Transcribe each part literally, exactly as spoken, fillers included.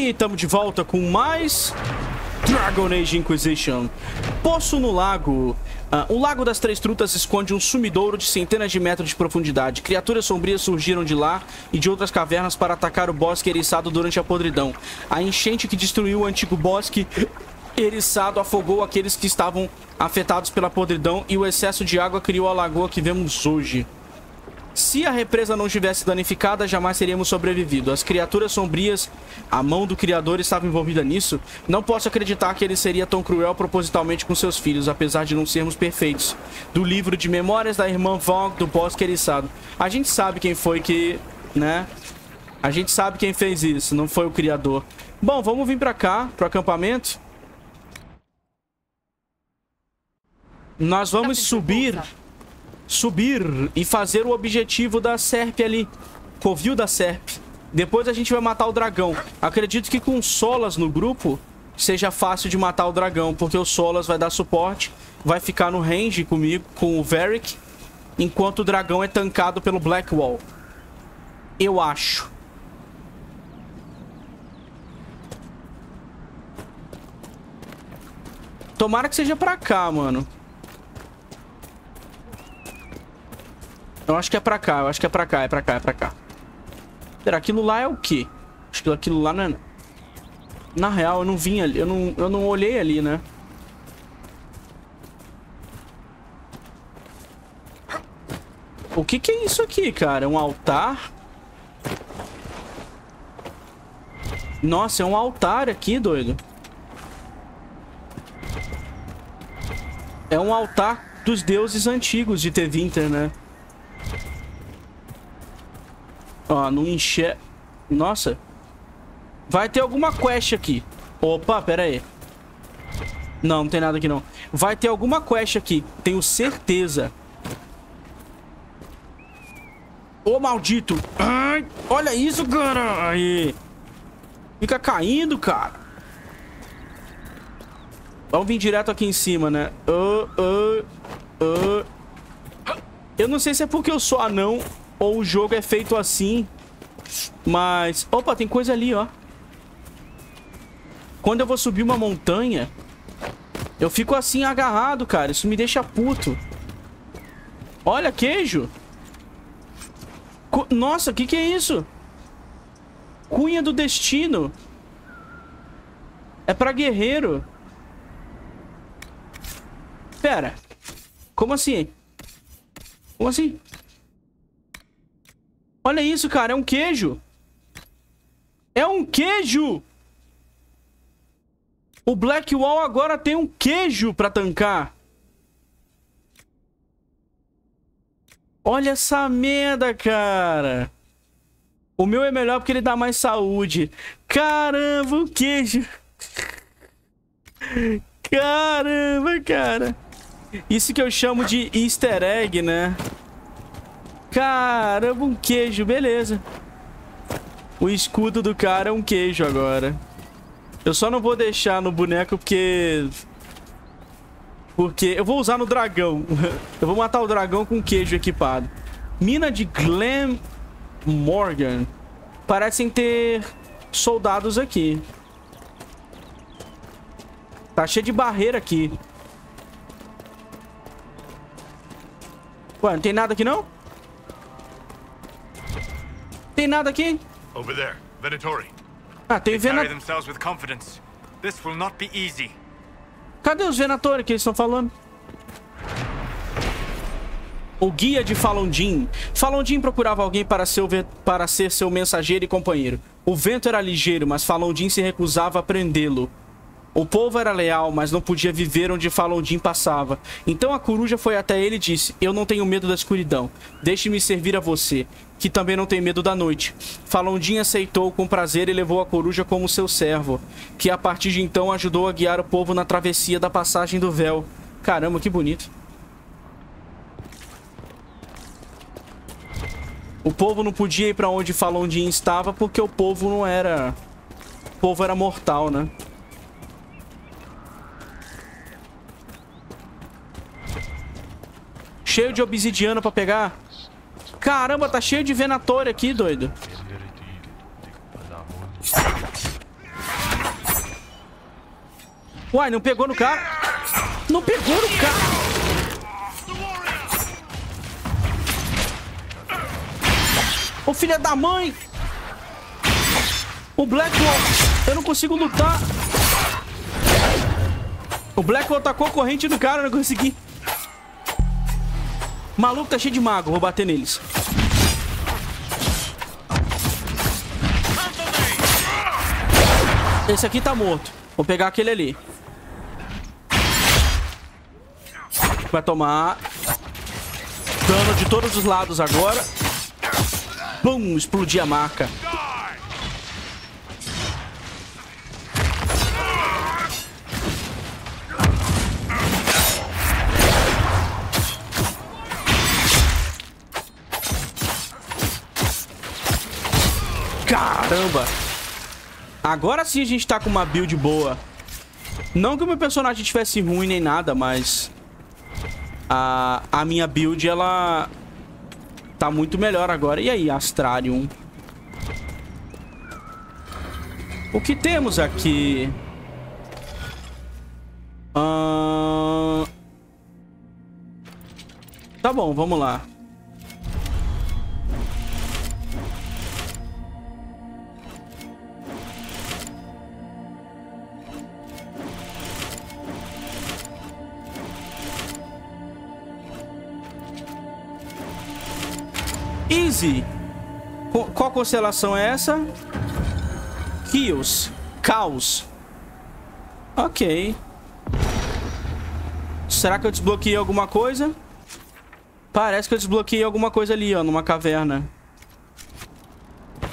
E estamos de volta com mais Dragon Age Inquisition. Poço no lago. Ah, o Lago das Três Trutas esconde um sumidouro de centenas de metros de profundidade. Criaturas sombrias surgiram de lá e de outras cavernas para atacar o Bosque Eriçado durante a podridão. A enchente que destruiu o antigo Bosque Eriçado afogou aqueles que estavam afetados pela podridão e o excesso de água criou a lagoa que vemos hoje. Se a represa não estivesse danificada, jamais teríamos sobrevivido. As criaturas sombrias, a mão do Criador estava envolvida nisso. Não posso acreditar que ele seria tão cruel propositalmente com seus filhos, apesar de não sermos perfeitos. Do livro de memórias da irmã Val do Bosque Eriçado. A gente sabe quem foi que, né? A gente sabe quem fez isso, não foi o Criador. Bom, vamos vir pra cá, pro acampamento. Nós vamos subir... Subir e fazer o objetivo da Serp ali. Covil da Serp. Depois a gente vai matar o dragão. Acredito que com Solas no grupo seja fácil de matar o dragão, porque o Solas vai dar suporte, vai ficar no range comigo, com o Varric, enquanto o dragão é tankado pelo Blackwall. Eu acho. Tomara que seja pra cá, mano. Eu acho que é pra cá, eu acho que é pra cá, é pra cá, é pra cá. Pera, aquilo lá é o quê? Acho que aquilo lá não é... Na real, eu não vim ali, eu não, eu não olhei ali, né? O que que é isso aqui, cara? É um altar? Nossa, é um altar aqui, doido. É um altar dos deuses antigos de Tevinter, né? Ó, não enxerga... Nossa. Vai ter alguma quest aqui. Opa, pera aí. Não, não tem nada aqui não. Vai ter alguma quest aqui. Tenho certeza. Ô, maldito. Ai, olha isso, cara. Aí. Fica caindo, cara. Vamos vir direto aqui em cima, né? Uh, uh, uh. Eu não sei se é porque eu sou anão... Ou o jogo é feito assim. Mas... Opa, tem coisa ali, ó. Quando eu vou subir uma montanha, eu fico assim agarrado, cara. Isso me deixa puto. Olha, queijo. Co... Nossa, o que que é isso? Cunha do destino. É pra guerreiro. Pera. Como assim? Como assim? Olha isso, cara. É um queijo. É um queijo! O Blackwall agora tem um queijo pra tancar. Olha essa merda, cara. O meu é melhor porque ele dá mais saúde. Caramba, um queijo. Caramba, cara. Isso que eu chamo de easter egg, né? Caramba, um queijo, beleza. O escudo do cara é um queijo agora. Eu só não vou deixar no boneco porque... Porque eu vou usar no dragão. Eu vou matar o dragão com queijo equipado. Mina de Glen Morgan. Parecem ter soldados aqui. Tá cheio de barreira aqui. Ué, não tem nada aqui não? Tem nada aqui? Over there, Venatori. Ah, tem Venatori. Cadê os Venatori que eles estão falando? O guia de Falondin. Falondin procurava alguém para, seu, para ser seu mensageiro e companheiro. O vento era ligeiro, mas Falondin se recusava a prendê-lo. O povo era leal, mas não podia viver onde Falondin passava. Então a coruja foi até ele e disse: eu não tenho medo da escuridão. Deixe-me servir a você, que também não tem medo da noite. Falondin aceitou com prazer e levou a coruja como seu servo, que a partir de então ajudou a guiar o povo na travessia da passagem do véu. Caramba, que bonito. O povo não podia ir para onde Falondin estava, porque o povo não era... O povo era mortal, né? Cheio de obsidiana pra pegar. Caramba, tá cheio de venatório aqui, doido. Uai, não pegou no cara. Não pegou no cara. Ô, filha da mãe. O Blackwall. Eu não consigo lutar. O Blackwall tacou a corrente no cara. Eu não consegui. Maluco, tá cheio de mago. Vou bater neles. Esse aqui tá morto. Vou pegar aquele ali. Vai tomar dano de todos os lados agora. Bum! Explodir a marca. Caramba! Agora sim a gente tá com uma build boa. Não que o meu personagem estivesse ruim nem nada, mas... A, a minha build, ela... Tá muito melhor agora. E aí, Astrarium? O que temos aqui? Uh... Tá bom, vamos lá. Easy. Qual constelação é essa? Kios. Caos. Ok. Será que eu desbloqueei alguma coisa? Parece que eu desbloqueei alguma coisa ali, ó. Numa caverna.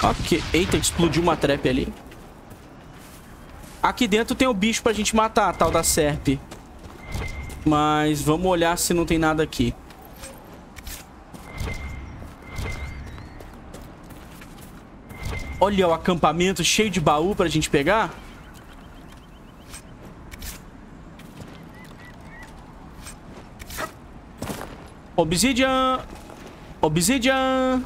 Ok. Eita, explodiu uma trap ali. Aqui dentro tem o bicho pra gente matar, a tal da Serp. Mas vamos olhar se não tem nada aqui. Olha o acampamento cheio de baú pra gente pegar. Obsidian. Obsidian.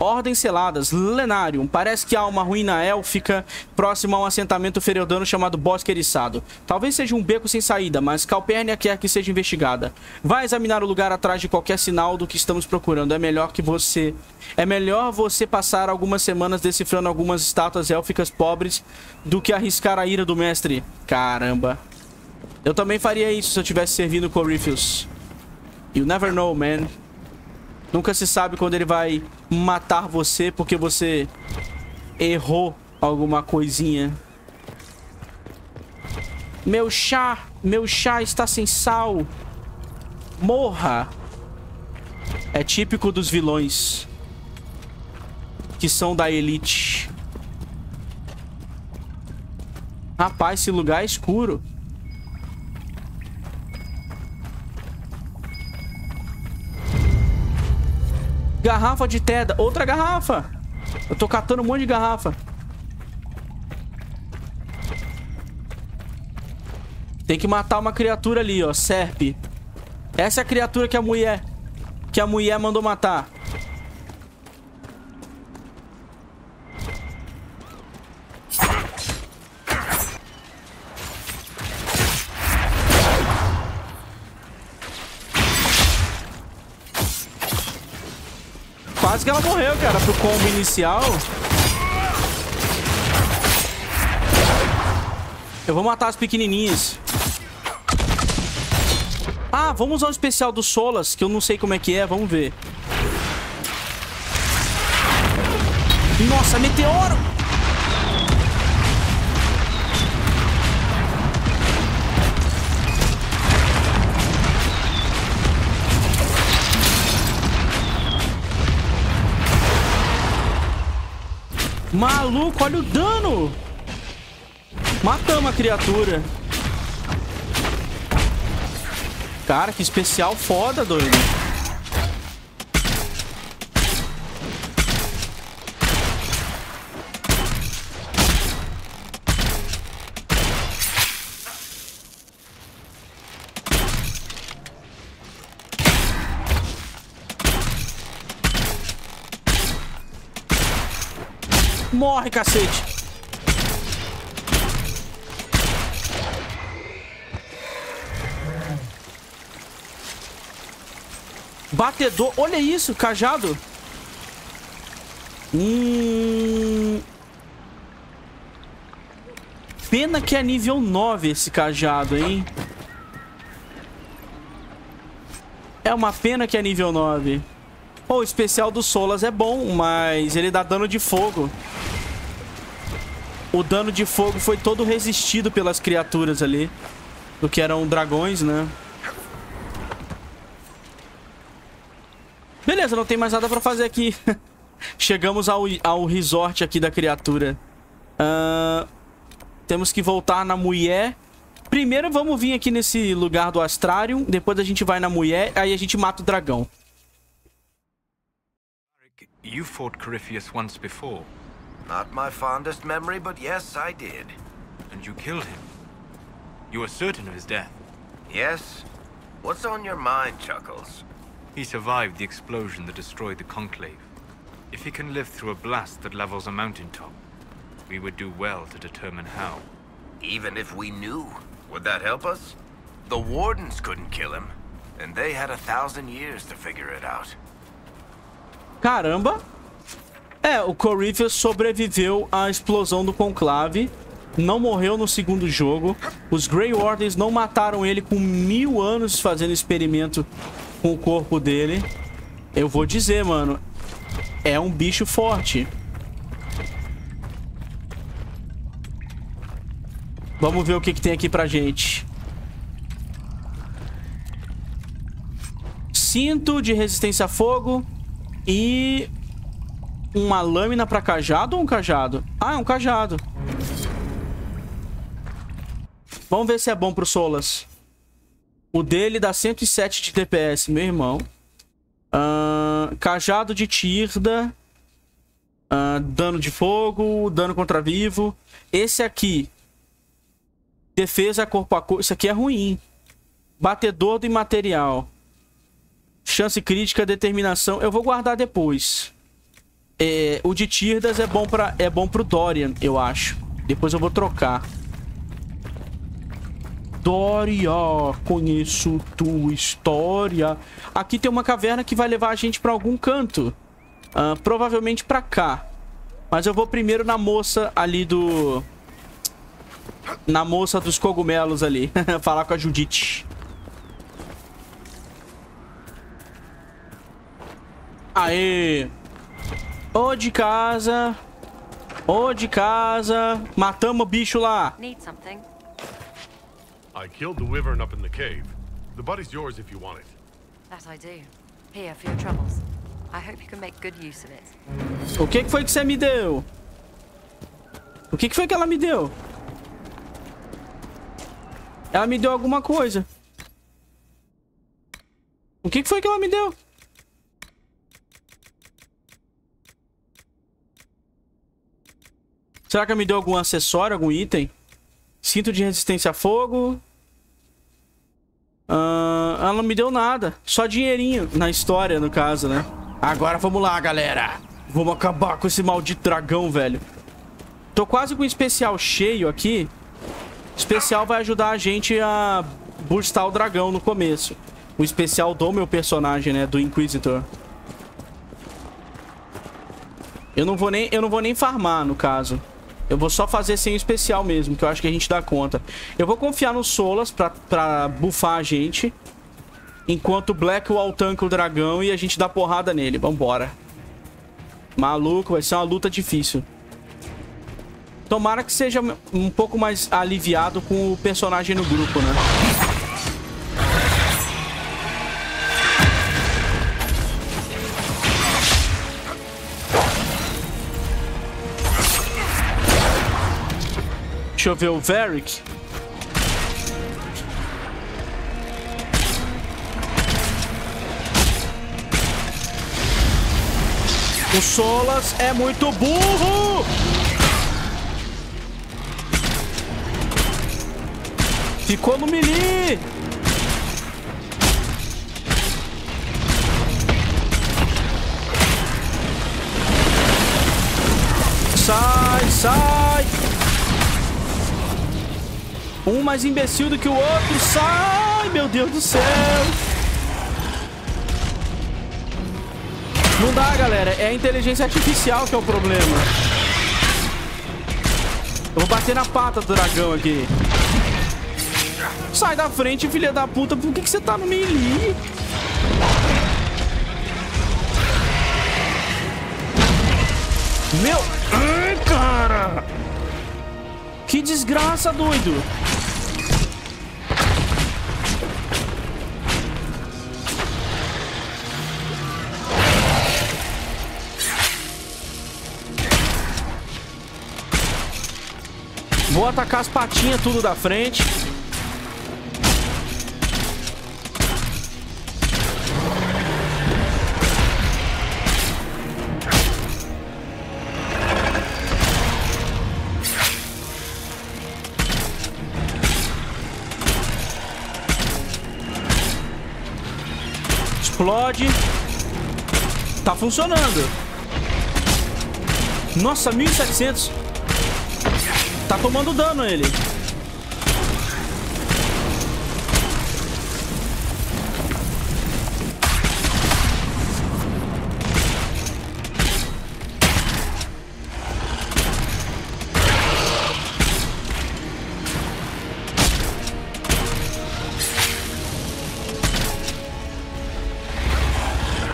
Ordens seladas. Lenarium. Parece que há uma ruína élfica próxima a um assentamento fereldano chamado Bosque Eriçado. Talvez seja um beco sem saída, mas Calpérnia quer que seja investigada. Vai examinar o lugar atrás de qualquer sinal do que estamos procurando. É melhor que você... É melhor você passar algumas semanas decifrando algumas estátuas élficas pobres do que arriscar a ira do mestre. Caramba. Eu também faria isso se eu tivesse servindo Corypheus. You never know, man. Nunca se sabe quando ele vai matar você porque você errou alguma coisinha. Meu chá, meu chá está sem sal. Morra. É típico dos vilões que são da elite. Rapaz, esse lugar é escuro. Garrafa de teda. Outra garrafa. Eu tô catando um monte de garrafa. Tem que matar uma criatura ali, ó. Serp. Essa é a criatura que a mulher... Que a mulher mandou matar. Quase que ela morreu, cara, pro combo inicial. Eu vou matar as pequenininhas. Ah, vamos usar o especial do Solas, que eu não sei como é que é, vamos ver. Nossa, meteoro! Maluco, olha o dano. Matamos a criatura. Cara, que especial foda, doido. Morre, cacete. Batedor. Olha isso, cajado. Hum... Pena que é nível nove esse cajado, hein? É uma pena que é nível nove. Oh, o especial do Solas é bom, mas ele dá dano de fogo. O dano de fogo foi todo resistido pelas criaturas ali, do que eram dragões, né? Beleza, não tem mais nada pra fazer aqui. Chegamos ao, ao resort aqui da criatura. uh, Temos que voltar na mulher. Primeiro vamos vir aqui nesse lugar do Astrarium. Depois a gente vai na mulher. Aí a gente mata o dragão. You fought Corypheus once before. Not my fondest memory, but yes, I did. And you killed him. You were certain of his death. Yes. What's on your mind, Chuckles? He survived the explosion that destroyed the Conclave. If he can live through a blast that levels a mountaintop, we would do well to determine how. Even if we knew, would that help us? The Wardens couldn't kill him, and they had a thousand years to figure it out. Caramba! É, o Corypheus sobreviveu à explosão do Conclave. Não morreu no segundo jogo. Os Grey Wardens não mataram ele com mil anos fazendo experimento com o corpo dele. Eu vou dizer, mano. É um bicho forte. Vamos ver o que, que tem aqui pra gente. Cinto de resistência a fogo. E... uma lâmina pra cajado ou um cajado? Ah, é um cajado. Vamos ver se é bom pro Solas. O dele dá cento e sete de D P S, meu irmão. Uh, cajado de Tirda. Uh, dano de fogo. Dano contra vivo. Esse aqui. Defesa corpo a corpo. Isso aqui é ruim. Batedor do imaterial. Chance crítica, determinação. Eu vou guardar depois. É, o de Tirdas é bom, pra, é bom pro Dorian, eu acho. Depois eu vou trocar. Dorian, conheço tua história. Aqui tem uma caverna que vai levar a gente pra algum canto. Uh, provavelmente pra cá. Mas eu vou primeiro na moça ali do... Na moça dos cogumelos ali. Falar com a Judith. Aê! Ô de casa, ô de casa, matamos o bicho lá. Need something. I killed the wyvern up in the cave. The body's yours if you want it. That I do. Here for your troubles. I hope you can make good use of it. O que que foi que você me deu? O que que foi que ela me deu? Ela me deu alguma coisa. O que que foi que ela me deu? Será que ela me deu algum acessório, algum item? Cinto de resistência a fogo. Uh, ela não me deu nada. Só dinheirinho na história, no caso, né? Agora vamos lá, galera. Vamos acabar com esse maldito dragão, velho. Tô quase com um especial cheio aqui. Especial vai ajudar a gente a burstar o dragão no começo. O especial do meu personagem, né? Do Inquisitor. Eu não vou nem, eu não vou nem farmar, no caso. Eu vou só fazer sem o especial mesmo, que eu acho que a gente dá conta. Eu vou confiar no Solas pra, pra buffar a gente. Enquanto o Blackwall tanca o dragão e a gente dá porrada nele. Vambora. Maluco, vai ser uma luta difícil. Tomara que seja um pouco mais aliviado com o personagem no grupo, né? Deixa eu ver o Varric. O Solas é muito burro. Ficou no melee. Sai, sai. Um mais imbecil do que o outro. Sai, meu Deus do céu. Não dá, galera. É a inteligência artificial que é o problema. Eu vou bater na pata do dragão aqui. Sai da frente, filha da puta. Por que que você tá no melee? Meu... Ai, cara! Que desgraça, doido! Vou atacar as patinhas tudo da frente. Explode. Tá funcionando. Nossa, mil e setecentos. Tá tomando dano ele.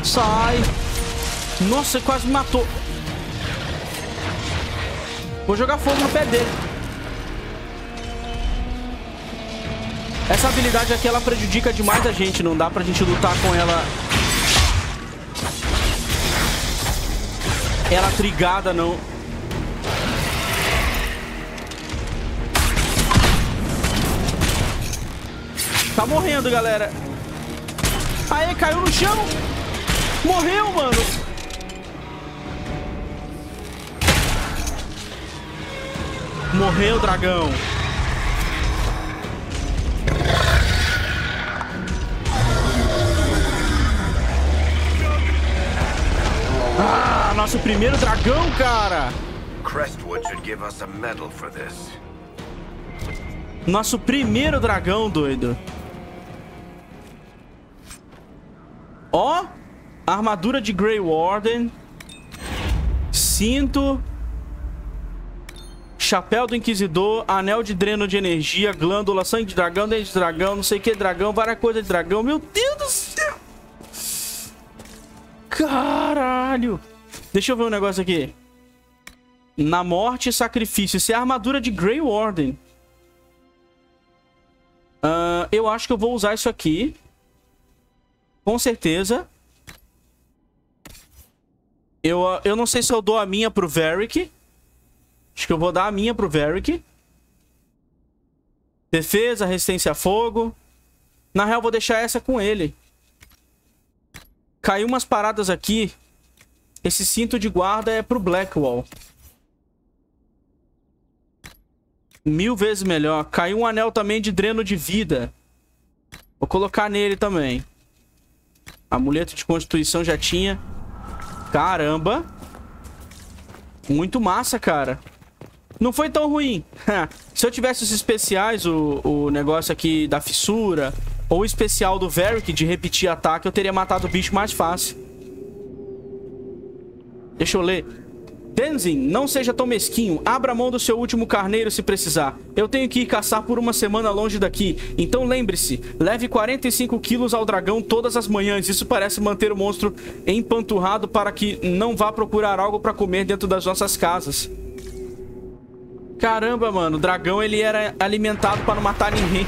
Sai. Nossa, quase me matou. Vou jogar fogo no pé dele. Essa habilidade aqui, ela prejudica demais a gente. Não dá pra gente lutar com ela... Ela trigada, não. Tá morrendo, galera. Aê, caiu no chão. Morreu, mano. Morreu, dragão. Ah, nosso primeiro dragão, cara. Nosso primeiro dragão, doido. Ó, armadura de Grey Warden. Cinto. Chapéu do Inquisidor, anel de dreno de energia, glândula, sangue de dragão, dente de dragão, não sei o que, dragão, várias coisas de dragão. Meu Deus do céu! Caralho! Deixa eu ver um negócio aqui. Na morte e sacrifício. Isso é a armadura de Grey Warden. Uh, eu acho que eu vou usar isso aqui. Com certeza. Eu, eu não sei se eu dou a minha pro Varric. Acho que eu vou dar a minha pro Varric. Defesa, resistência a fogo. Na real, eu vou deixar essa com ele. Caiu umas paradas aqui. Esse cinto de guarda é pro Blackwall. Mil vezes melhor. Caiu um anel também de dreno de vida. Vou colocar nele também. Amuleto de constituição já tinha. Caramba. Muito massa, cara. Não foi tão ruim. Se eu tivesse os especiais, o, o negócio aqui da fissura, ou o especial do Varric de repetir ataque, eu teria matado o bicho mais fácil. Deixa eu ler. Tenzin, não seja tão mesquinho. Abra mão do seu último carneiro se precisar. Eu tenho que ir caçar por uma semana longe daqui. Então lembre-se, leve quarenta e cinco quilos ao dragão todas as manhãs. Isso parece manter o monstro empanturrado para que não vá procurar algo para comer dentro das nossas casas. Caramba, mano. O dragão, ele era alimentado para não matar ninguém.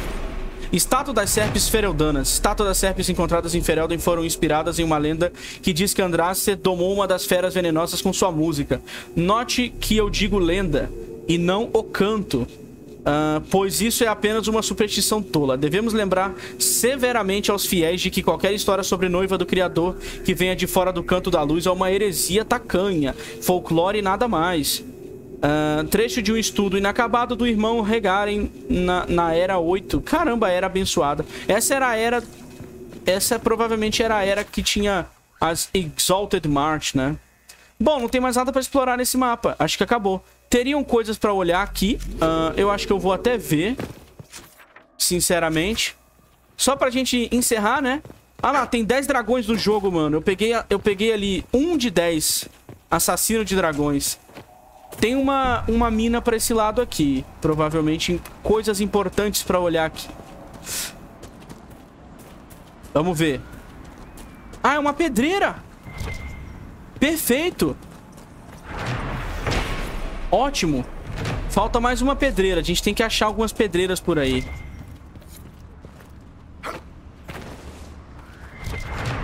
Estátua das Serpes Fereldanas. Estátua das Serpes encontradas em Ferelden foram inspiradas em uma lenda que diz que Andraste domou uma das feras venenosas com sua música. Note que eu digo lenda e não o canto, uh, pois isso é apenas uma superstição tola. Devemos lembrar severamente aos fiéis de que qualquer história sobre noiva do Criador que venha de fora do canto da luz é uma heresia tacanha, folclore e nada mais. Uh, trecho de um estudo inacabado do irmão Regaren na, na era oito. Caramba, a era abençoada. Essa era a era... Essa provavelmente era a era que tinha as Exalted March, né? Bom, não tem mais nada pra explorar nesse mapa. Acho que acabou. Teriam coisas pra olhar aqui. uh, Eu acho que eu vou até ver, sinceramente. Só pra gente encerrar, né? Ah lá, tem dez dragões no jogo, mano. Eu peguei, eu peguei ali um de dez. Assassino de dragões. Tem uma, uma mina pra esse lado aqui. Provavelmente coisas importantes pra olhar aqui. Vamos ver. Ah, é uma pedreira. Perfeito. Ótimo. Falta mais uma pedreira. A gente tem que achar algumas pedreiras por aí.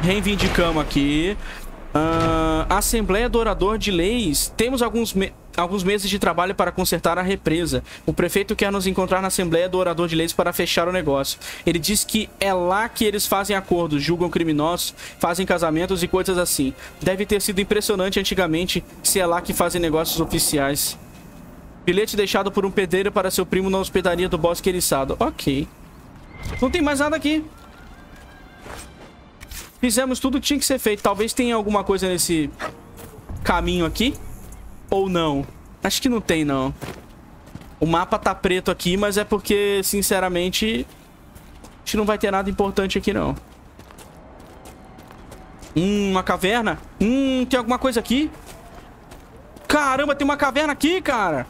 Reivindicamos aqui. Uh, Assembleia do Orador de Leis. Temos alguns, me alguns meses de trabalho para consertar a represa. O prefeito quer nos encontrar na Assembleia do Orador de Leis para fechar o negócio. Ele diz que é lá que eles fazem acordos, julgam criminosos, fazem casamentos e coisas assim. Deve ter sido impressionante antigamente se é lá que fazem negócios oficiais. Bilhete deixado por um pedreiro para seu primo na hospedaria do Bosque Eriçado. Ok. Não tem mais nada aqui. Fizemos tudo o que tinha que ser feito. Talvez tenha alguma coisa nesse caminho aqui. Ou não. Acho que não tem, não. O mapa tá preto aqui, mas é porque, sinceramente, a gente não vai ter nada importante aqui, não. Hum, uma caverna. Hum, tem alguma coisa aqui? Caramba, tem uma caverna aqui, cara.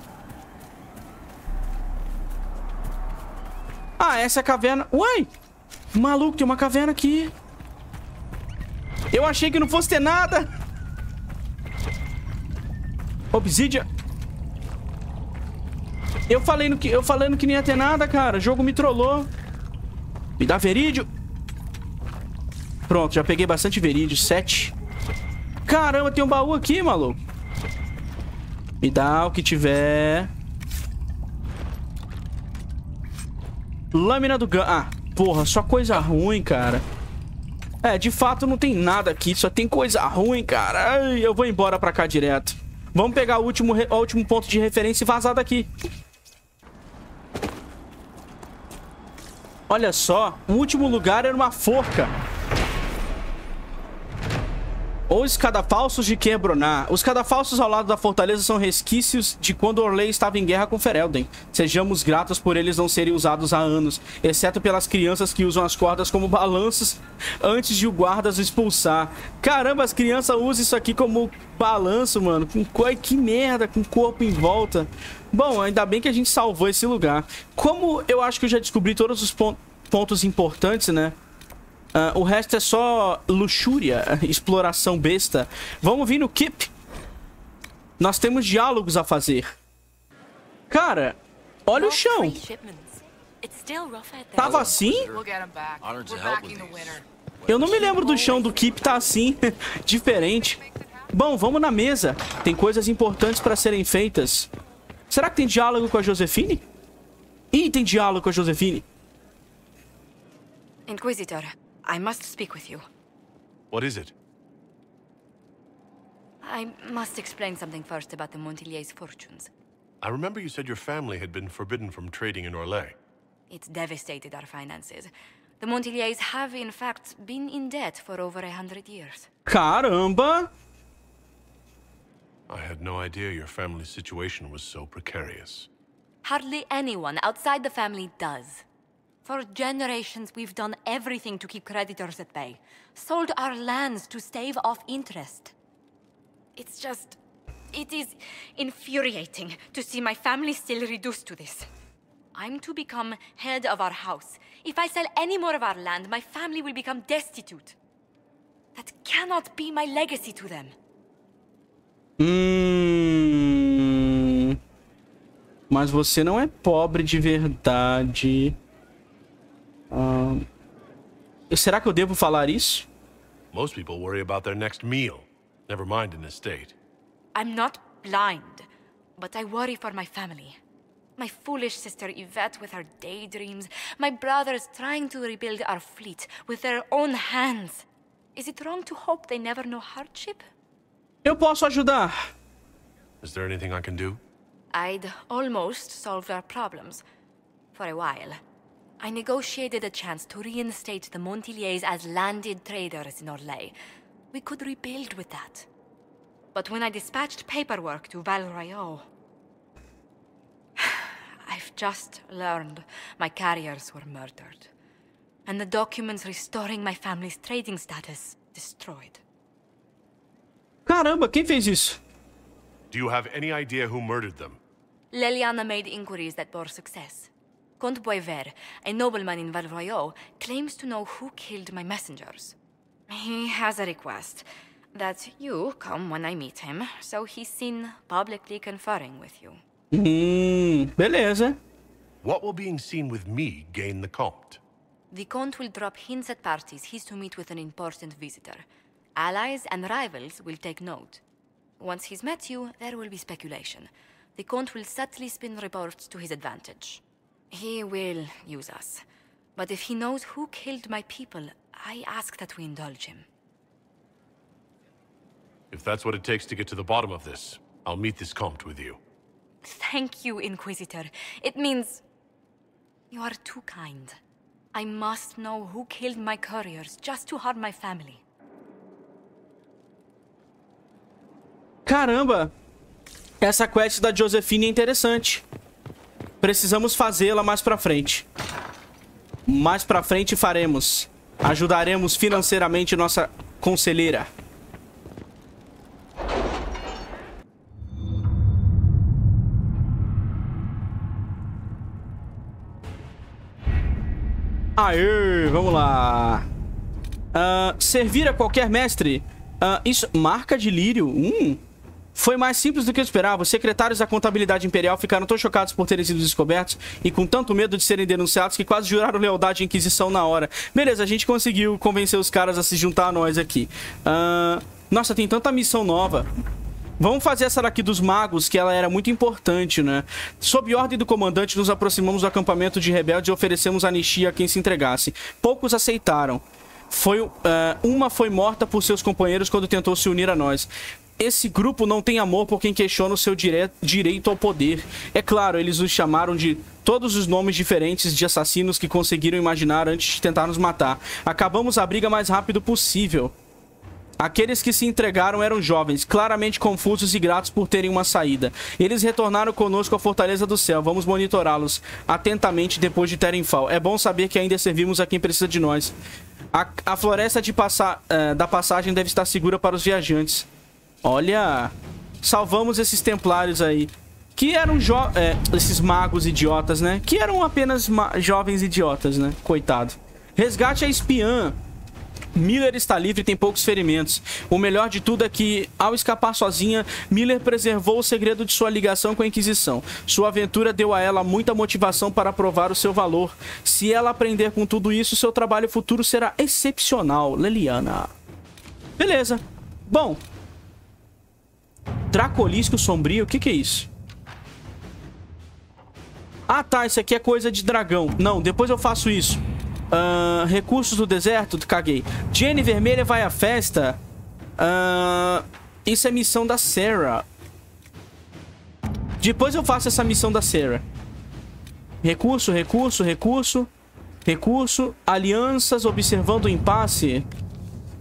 Ah, essa é a caverna... Uai! Maluco, tem uma caverna aqui. Eu achei que não fosse ter nada. Obsidian. Eu falei no que, eu falando que não ia ter nada, cara. O jogo me trollou. Me dá verídio. Pronto, já peguei bastante verídio. sete. Caramba, tem um baú aqui, maluco. Me dá o que tiver. Lâmina do Gun. Ah, porra, só coisa ruim, cara. É, de fato não tem nada aqui, só tem coisa ruim, cara. Ai, eu vou embora pra cá direto. Vamos pegar o último, o último ponto de referência e vazar daqui. Olha só, o último lugar era uma forca. Ou escadafalsos de Quebronar. Os cadafalsos ao lado da fortaleza são resquícios de quando Orlais estava em guerra com Ferelden. Sejamos gratos por eles não serem usados há anos, exceto pelas crianças que usam as cordas como balanços antes de o guardas o expulsar. Caramba, as crianças usam isso aqui como balanço, mano. Com coi que merda, com o corpo em volta. Bom, ainda bem que a gente salvou esse lugar. Como eu acho que eu já descobri todos os pon pontos importantes, né? Uh, o resto é só luxúria, exploração besta. Vamos vir no Keep. Nós temos diálogos a fazer. Cara, olha o chão. Tava assim? Eu não me lembro do chão do Keep tá assim. Diferente. Bom, vamos na mesa. Tem coisas importantes pra serem feitas. Será que tem diálogo com a Josephine? Ih, tem diálogo com a Josephine. Inquisitor. I must speak with you. What is it? I must explain something first about the Montilliers' fortunes. I remember you said your family had been forbidden from trading in Orlais. It's devastated our finances. The Montilliers have, in fact, been in debt for over a hundred years. Caramba! I had no idea your family's situation was so precarious. Hardly anyone outside the family does. For generations, we've done everything to keep creditors at bay. Sold our lands to stave off interest. It's just... it is infuriating to see my family still reduced to this. I'm to become head of our house. If I sell any more of our land, my family will become destitute. That cannot be my legacy to them. Hmm... Mas você não é pobre de verdade... Uh, será que eu devo falar isso? Most people worry about their next meal. Never mind an estate. I'm not blind, but I worry for my family. My foolish sister Yvette with her daydreams, my brothers trying to rebuild our fleet with their own hands. Is it wrong to hope they never know hardship? Eu posso ajudar. Is there anything I can do? I'd almost solved our problems for a while. I negotiated a chance to reinstate the Montilliers as landed traders in Orlais. We could rebuild with that. But when I dispatched paperwork to Val Royaux... I've just learned my carriers were murdered. and the documents restoring my family's trading status destroyed. Caramba, quem fez isso? Do you have any idea who murdered them? Leliana made inquiries that bore success. Comte Boisvert, a nobleman in Val Royaux, claims to know who killed my messengers. He has a request that you come when I meet him, so he's seen publicly conferring with you. Hmm, beleza. What will being seen with me gain the Comte? The Comte will drop hints at parties he's to meet with an important visitor. Allies and rivals will take note. Once he's met you, there will be speculation. The Comte will subtly spin reports to his advantage. He will use us. But if he knows who killed my people, I ask that we indulge him. If that's what it takes to get to the bottom of this, I'll meet this Comte with you. Thank you, Inquisitor. It means... you are too kind. I must know who killed my couriers just to harm my family. Caramba! Essa quest da Josephine é interessante. Precisamos fazê-la mais pra frente. Mais pra frente faremos. Ajudaremos financeiramente nossa conselheira. Aê, vamos lá. Uh, servir a qualquer mestre. Uh, isso, marca de lírio. Hum, foi mais simples do que eu esperava. Os secretários da contabilidade imperial ficaram tão chocados por terem sido descobertos e com tanto medo de serem denunciados que quase juraram lealdade à Inquisição na hora. Beleza, a gente conseguiu convencer os caras a se juntar a nós aqui. Uh, nossa, tem tanta missão nova. Vamos fazer essa daqui dos magos, que ela era muito importante, né? Sob ordem do comandante, nos aproximamos do acampamento de rebeldes e oferecemos anistia a quem se entregasse. Poucos aceitaram. Foi, uh, uma foi morta por seus companheiros quando tentou se unir a nós. Esse grupo não tem amor por quem questiona o seu dire- direito ao poder. É claro, eles os chamaram de todos os nomes diferentes de assassinos que conseguiram imaginar antes de tentar nos matar. Acabamos a briga mais rápido possível. Aqueles que se entregaram eram jovens, claramente confusos e gratos por terem uma saída. Eles retornaram conosco à Fortaleza do Céu. Vamos monitorá-los atentamente depois de Terenfall. É bom saber que ainda servimos a quem precisa de nós. A, a floresta de passa, uh, da passagem deve estar segura para os viajantes. Olha, salvamos esses templários aí. Que eram jo é, esses magos idiotas, né? Que eram apenas jovens idiotas, né? Coitado. Resgate a espiã. Miller está livre e tem poucos ferimentos. O melhor de tudo é que, ao escapar sozinha, Miller preservou o segredo de sua ligação com a Inquisição. Sua aventura deu a ela muita motivação para provar o seu valor. Se ela aprender com tudo isso, seu trabalho futuro será excepcional. Leliana. Beleza. Bom. Dracolisco sombrio, o que que é isso? Ah tá, isso aqui é coisa de dragão. Não, depois eu faço isso. Uh, recursos do deserto, caguei. Jenny Vermelha vai à festa. Uh, isso é missão da Sera. Depois eu faço essa missão da Sera. Recurso, recurso, recurso. Recurso. Alianças, observando o impasse.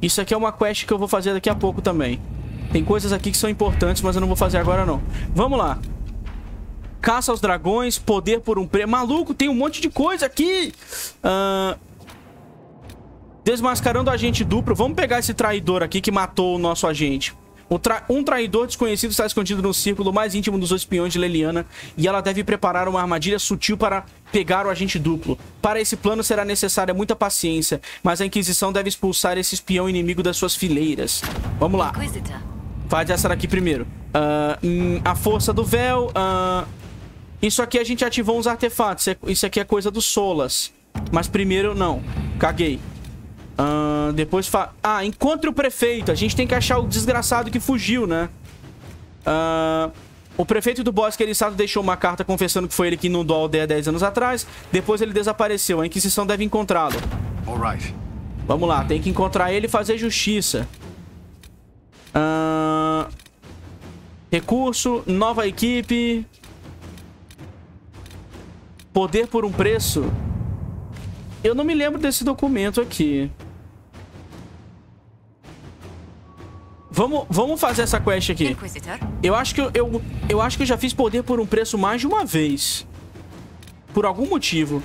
Isso aqui é uma quest que eu vou fazer daqui a pouco também. Tem coisas aqui que são importantes, mas eu não vou fazer agora não. Vamos lá. Caça aos dragões, poder por um preço. Maluco, tem um monte de coisa aqui. Uh... Desmascarando agente duplo. Vamos pegar esse traidor aqui que matou o nosso agente. O tra... Um traidor desconhecido está escondido no círculo mais íntimo dos espiões de Leliana. E ela deve preparar uma armadilha sutil para pegar o agente duplo. Para esse plano será necessária muita paciência. Mas a Inquisição deve expulsar esse espião inimigo das suas fileiras. Vamos lá. Faz essa daqui primeiro. Uh... A força do véu... Uh... Isso aqui a gente ativou uns artefatos. Isso aqui é coisa do Solas. Mas primeiro, não. Caguei. Uh, depois fa... Ah, encontre o prefeito. A gente tem que achar o desgraçado que fugiu, né? Uh, o prefeito do Bosque Eriçado deixou uma carta confessando que foi ele que inundou a aldeia dez anos atrás. Depois ele desapareceu. A Inquisição deve encontrá-lo. Alright. Vamos lá. Tem que encontrar ele e fazer justiça. Uh, recurso. Nova equipe. Poder por um preço? Eu não me lembro desse documento aqui. Vamos, vamos fazer essa quest aqui. Eu acho que eu, eu, eu acho que eu já fiz poder por um preço mais de uma vez. Por algum motivo.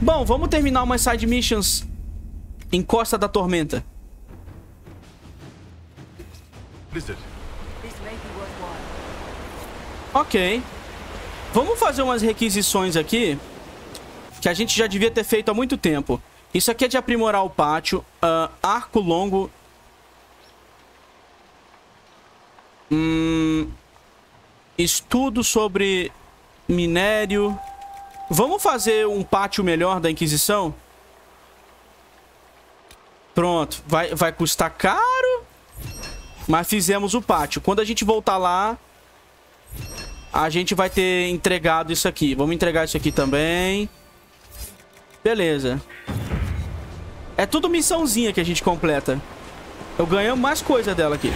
Bom, vamos terminar umas side missions em Costa da Tormenta. Ok. Vamos fazer umas requisições aqui que a gente já devia ter feito há muito tempo. Isso aqui é de aprimorar o pátio. Uh, arco longo. Hum, estudo sobre minério. Vamos fazer um pátio melhor da Inquisição? Pronto. Vai, vai custar caro, mas fizemos o pátio. Quando a gente voltar lá, a gente vai ter entregado isso aqui. Vamos entregar isso aqui também. Beleza. É tudo missãozinha que a gente completa. Eu ganho mais coisa dela aqui.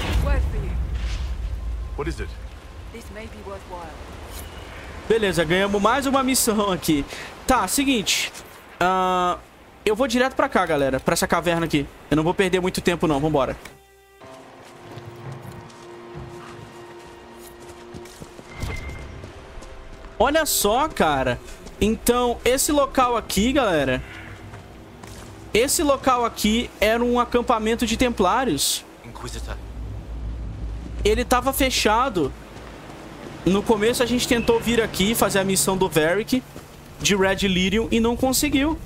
Beleza, ganhamos mais uma missão aqui. Tá, seguinte. Uh, eu vou direto pra cá, galera. Pra essa caverna aqui. Eu não vou perder muito tempo, não. Vambora. Olha só, cara. Então, esse local aqui, galera... Esse local aqui era um acampamento de templários. Inquisitor. Ele tava fechado. No começo a gente tentou vir aqui fazer a missão do Varric de Red Lyrium e não conseguiu.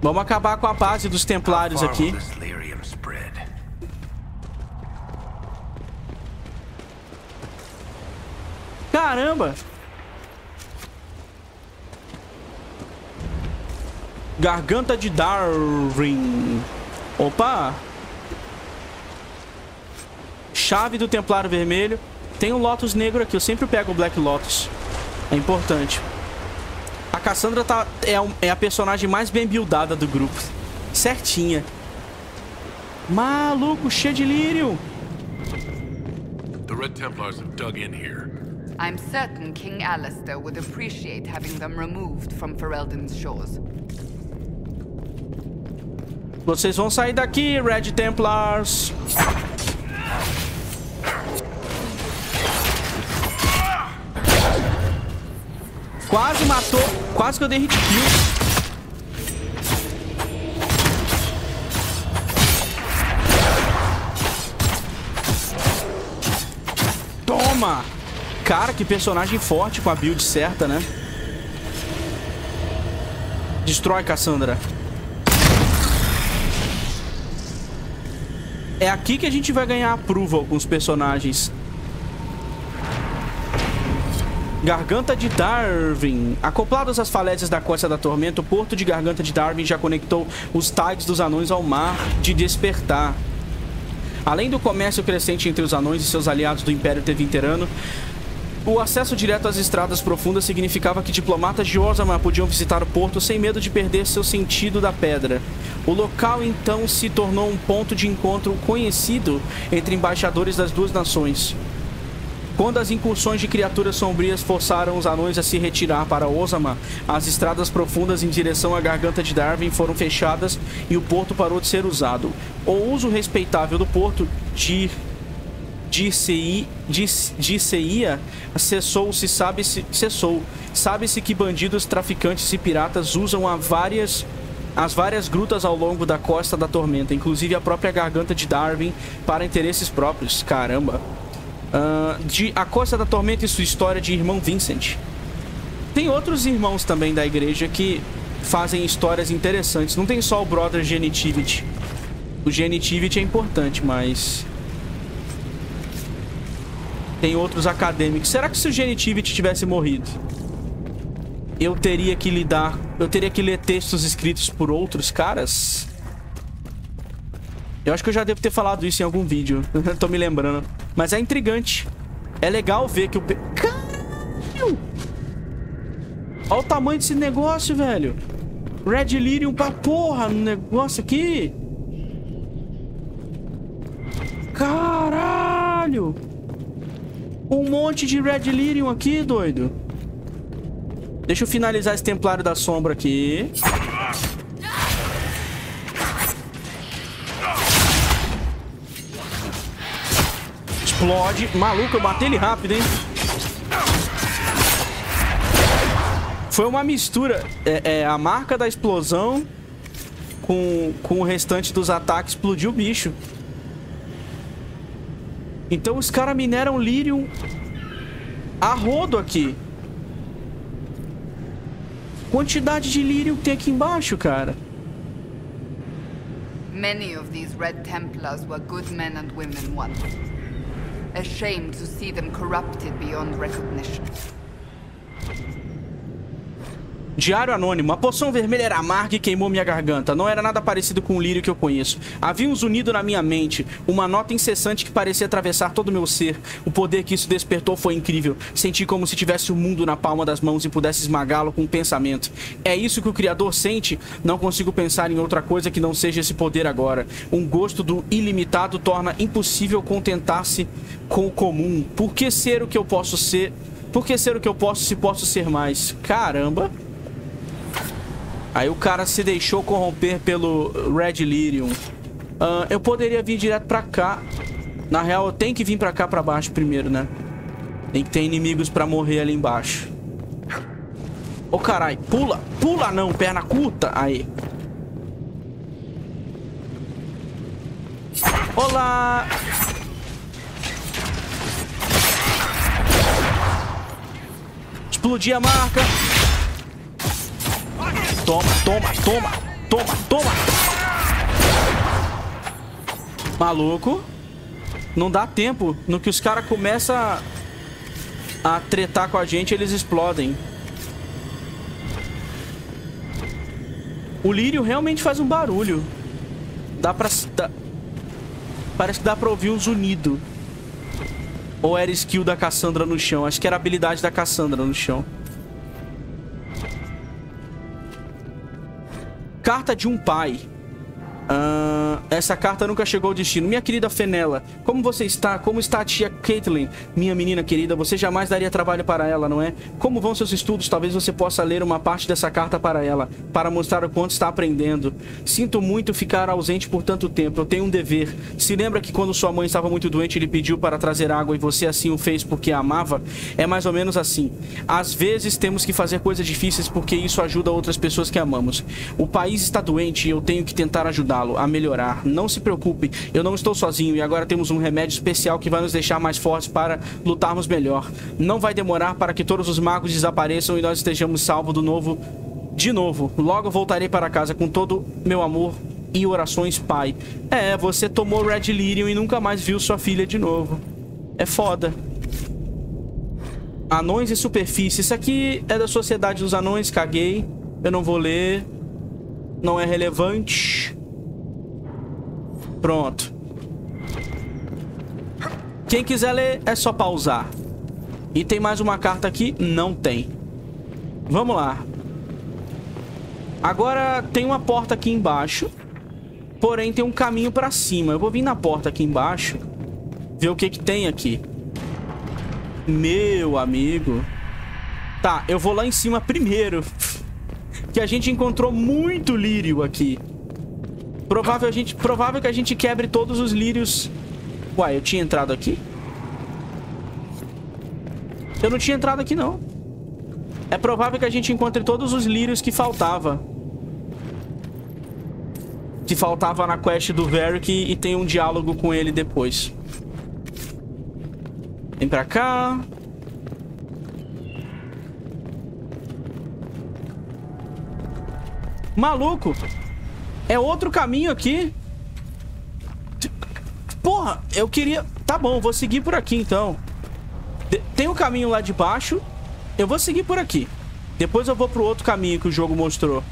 Vamos acabar com a base dos templários aqui. Caramba! Garganta de Darwin. Opa! Chave do Templário Vermelho. Tem um Lotus negro aqui. Eu sempre pego o Black Lotus. É importante. A Cassandra tá, é, um, é a personagem mais bem buildada do grupo. Certinha. Maluco, cheio de lírio. The Red Templars have dug in here. I'm certain King Alistair would appreciate having them removed from Ferelden's shores. Vocês vão sair daqui, Red Templars. Quase matou, quase que eu dei hit kill. Toma! Cara, que personagem forte com a build certa, né? Destrói, Cassandra. É aqui que a gente vai ganhar approval com os personagens. Garganta de Darwin. Acoplados às falésias da Costa da Tormenta, o porto de Garganta de Darwin já conectou os tides dos anões ao mar de despertar. Além do comércio crescente entre os anões e seus aliados do Império Tevinterano, o acesso direto às estradas profundas significava que diplomatas de Orzammar podiam visitar o porto sem medo de perder seu sentido da pedra. O local, então, se tornou um ponto de encontro conhecido entre embaixadores das duas nações. Quando as incursões de criaturas sombrias forçaram os anões a se retirar para Orzammar, as estradas profundas em direção à Garganta de Darwin foram fechadas e o porto parou de ser usado. O uso respeitável do porto de... Disse-ia, disse, cessou, se sabe-se, cessou. Sabe-se que bandidos, traficantes e piratas usam a várias, as várias grutas ao longo da Costa da Tormenta, inclusive a própria Garganta de Darwin, para interesses próprios. Caramba. Uh, de a Costa da Tormenta e sua história de Irmão Vincent. Tem outros irmãos também da igreja que fazem histórias interessantes. Não tem só o Brother Genitivity. O Genitivity é importante, mas... Tem outros acadêmicos. Será que se o Genitivity tivesse morrido, eu teria que lidar... Eu teria que ler textos escritos por outros caras? Eu acho que eu já devo ter falado isso em algum vídeo. Tô me lembrando. Mas é intrigante. É legal ver que o... Pe... Caralho! Olha o tamanho desse negócio, velho. Red Lyrium pra porra no negócio aqui. Caralho! Um monte de Red Lyrium aqui, doido. Deixa eu finalizar esse Templário da Sombra aqui. Explode. Maluco, eu matei ele rápido, hein? Foi uma mistura. É, é, a marca da explosão com, com o restante dos ataques explodiu o bicho. Então os caras mineram lírium a rodo aqui. Quantidade de lírium que tem aqui embaixo, cara. Many of these Red Templars were good men and women once. Ashamed to see them corrupted beyond recognition. Diário anônimo. A poção vermelha era amarga e queimou minha garganta. Não era nada parecido com o lírio que eu conheço. Havia um zunido na minha mente. Uma nota incessante que parecia atravessar todo o meu ser. O poder que isso despertou foi incrível. Senti como se tivesse o mundo na palma das mãos e pudesse esmagá-lo com um pensamento. É isso que o Criador sente? Não consigo pensar em outra coisa que não seja esse poder agora. Um gosto do ilimitado torna impossível contentar-se com o comum. Por que ser o que eu posso ser? Por que ser o que eu posso se posso ser mais? Caramba! Aí o cara se deixou corromper pelo Red Lyrium. Uh, eu poderia vir direto pra cá. Na real, eu tenho que vir pra cá pra baixo primeiro, né? Tem que ter inimigos pra morrer ali embaixo. Ô, caralho, pula! Pula não, perna curta! Aí. Olá! Explodi a marca! Toma, toma, toma, toma, toma. Maluco. Não dá tempo. No que os caras começam a... a tretar com a gente, eles explodem. O lírio realmente faz um barulho. Dá pra... Dá... Parece que dá pra ouvir um zunido. Ou era skill da Cassandra no chão? Acho que era a habilidade da Cassandra no chão. Carta de um pai. Uh, essa carta nunca chegou ao destino. Minha querida Fenella, como você está? Como está a tia Caitlin? Minha menina querida, você jamais daria trabalho para ela, não é? Como vão seus estudos? Talvez você possa ler uma parte dessa carta para ela, para mostrar o quanto está aprendendo. Sinto muito ficar ausente por tanto tempo. Eu tenho um dever. Se lembra que quando sua mãe estava muito doente, ele pediu para trazer água e você assim o fez porque a amava? É mais ou menos assim. Às vezes temos que fazer coisas difíceis porque isso ajuda outras pessoas que amamos. O país está doente e eu tenho que tentar ajudá-lo a melhorar. Não se preocupe, eu não estou sozinho e agora temos um remédio especial que vai nos deixar mais fortes para lutarmos melhor. Não vai demorar para que todos os magos desapareçam e nós estejamos salvos do novo... De novo, logo voltarei para casa com todo meu amor e orações, pai. É, você tomou Red Lyrium e nunca mais viu sua filha de novo. É foda. Anões e superfície. Isso aqui é da Sociedade dos Anões, caguei. Eu não vou ler. Não é relevante. Pronto. Quem quiser ler, é só pausar. E tem mais uma carta aqui? Não tem. Vamos lá. Agora tem uma porta aqui embaixo. Porém, tem um caminho pra cima. Eu vou vir na porta aqui embaixo. Ver o que que tem aqui. Meu amigo. Tá, eu vou lá em cima primeiro. Que a gente encontrou muito lírio aqui. Provável, a gente, provável que a gente quebre todos os lírios. Uai, eu tinha entrado aqui? Eu não tinha entrado aqui, não. É provável que a gente encontre todos os lírios que faltava. Que faltava na quest do Varric e, e tem um diálogo com ele depois. Vem pra cá. Maluco! É outro caminho aqui. Porra, eu queria... Tá bom, vou seguir por aqui, então. De... Tem um caminho lá de baixo. Eu vou seguir por aqui. Depois eu vou pro outro caminho que o jogo mostrou.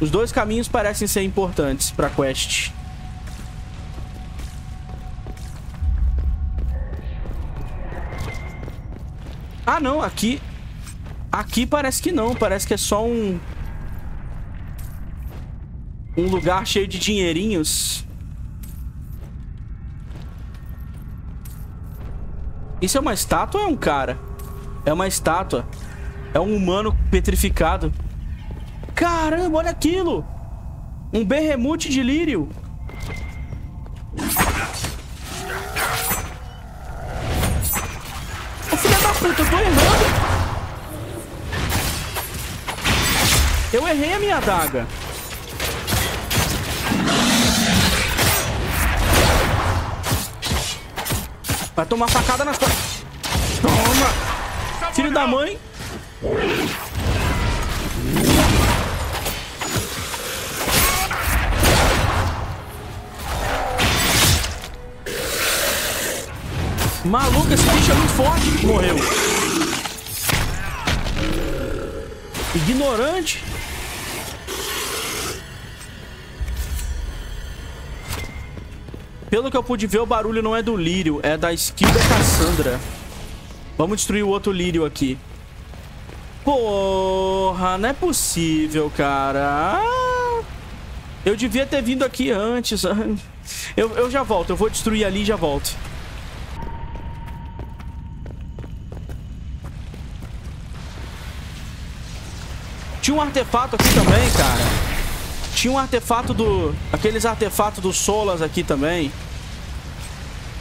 Os dois caminhos parecem ser importantes pra quest. Ah, não, aqui... Aqui parece que não. Parece que é só um... Um lugar cheio de dinheirinhos. Isso é uma estátua ou é um cara? É uma estátua. É um humano petrificado. Caramba, olha aquilo! Um berremute de lírio. Ô, filha da puta, eu tô errando! Eu errei a minha adaga. Vai tomar facada nas costas. Toma! Filho da mãe! Maluco, esse bicho é muito forte. Morreu. Ignorante. Pelo que eu pude ver, o barulho não é do lírio, é da skill da Cassandra. Vamos destruir o outro lírio aqui. Porra, não é possível, cara. Eu devia ter vindo aqui antes. Eu, eu já volto, eu vou destruir ali e já volto. Tinha um artefato aqui também, cara. Tinha um artefato do... Aqueles artefatos do Solas aqui também.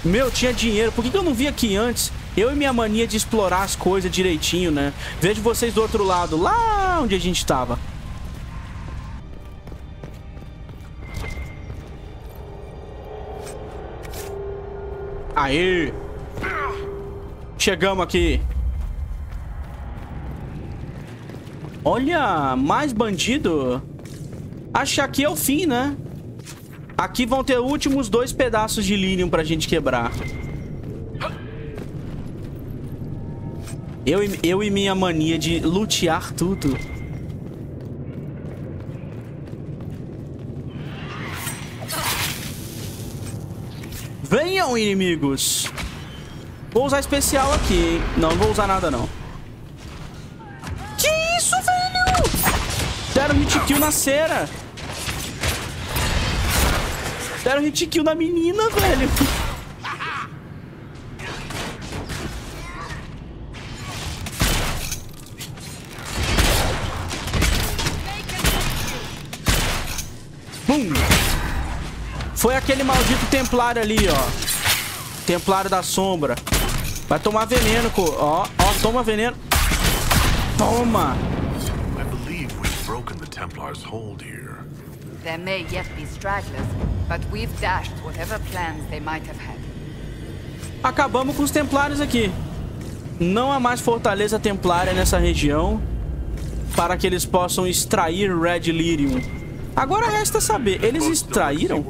Meu, tinha dinheiro. Por que que eu não vi aqui antes? Eu e minha mania de explorar as coisas direitinho, né? Vejo vocês do outro lado. Lá onde a gente tava. Aê! Chegamos aqui. Olha, mais bandido. Acho que aqui é o fim, né? Aqui vão ter últimos dois pedaços de lírium pra gente quebrar. Eu e, eu e minha mania de lutear tudo. Venham, inimigos! Vou usar especial aqui. Não, não vou usar nada, não. Que isso, velho? Deram hit kill na Sera. Deram hit kill na menina, velho. Bum. Foi aquele maldito templário ali, ó. Templário da Sombra. Vai tomar veneno, co... Ó, ó, toma veneno. Toma. I believe we've broken the Templar's hold here. There may yet be stragglers, but we've dashed whatever plans they might have had. Acabamos com os templários aqui. Não há mais fortaleza templária nessa região para que eles possam extrair Red Lyrium. Agora resta saber, eles extraíram?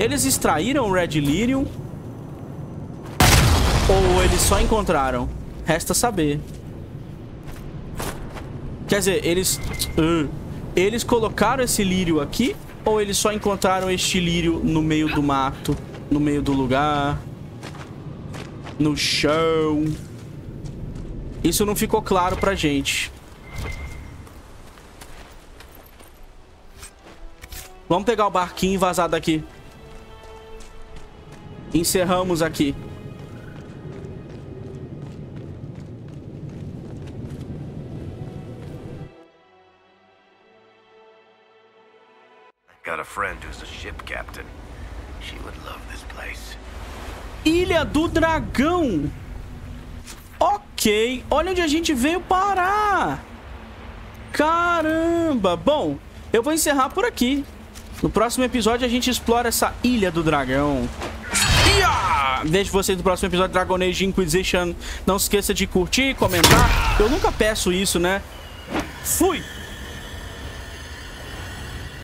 Eles extraíram Red Lyrium? Ou eles só encontraram? Resta saber. Quer dizer, eles... Uh, eles colocaram esse lírio aqui? Ou eles só encontraram este lírio no meio do mato? No meio do lugar? No chão? Isso não ficou claro pra gente. Vamos pegar o barquinho e vazar daqui. Encerramos aqui. Ilha do Dragão. Ok, olha onde a gente veio parar. Caramba. Bom, eu vou encerrar por aqui. No próximo episódio a gente explora essa Ilha do Dragão. Ia! Deixo vocês no próximo episódio de Dragon Age Inquisition. Não se esqueça de curtir, comentar. Eu nunca peço isso, né? Fui!